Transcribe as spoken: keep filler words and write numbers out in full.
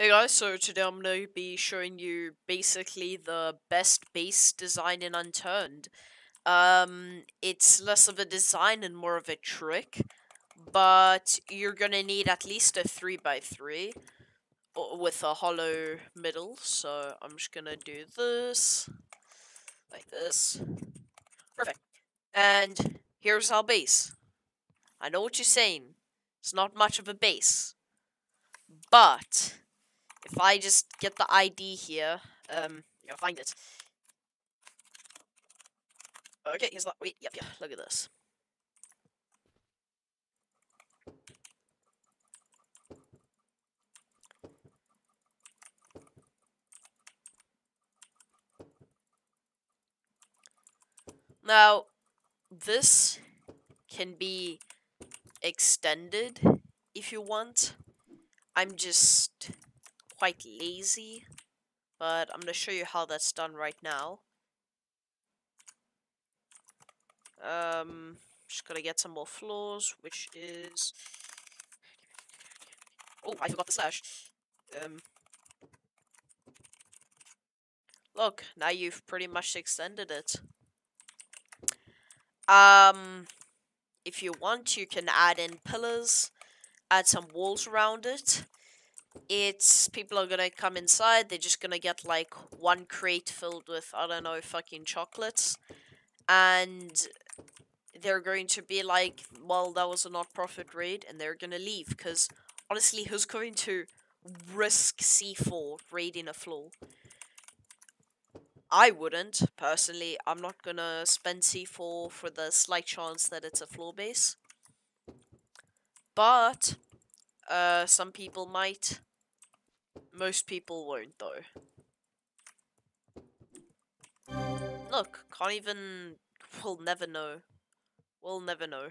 Hey guys, so today I'm going to be showing you basically the best base design in Unturned. Um, it's less of a design and more of a trick, but you're going to need at least a three by three with a hollow middle, so I'm just going to do this, like this. Perfect. And here's our base. I know what you're saying, it's not much of a base, but if I just get the I D here, um, you'll find it. Okay, here's that. Wait, yep, yeah, look at this. Now, this can be extended if you want. I'm just quite lazy, but I'm gonna show you how that's done right now. Um, just gotta get some more floors, which is... Oh, I forgot the slash. Um, look, now you've pretty much extended it. Um, if you want, you can add in pillars, add some walls around it. It's people are gonna come inside, they're just gonna get like one crate filled with, I don't know, fucking chocolates, and they're going to be like, well, that was a not-profit raid, and they're gonna leave, because honestly, who's going to risk C four raiding a floor? I wouldn't personally. I'm not gonna spend C four for the slight chance that it's a floor base, but uh some people might. Most people won't, though. Look, can't even... We'll never know. We'll never know.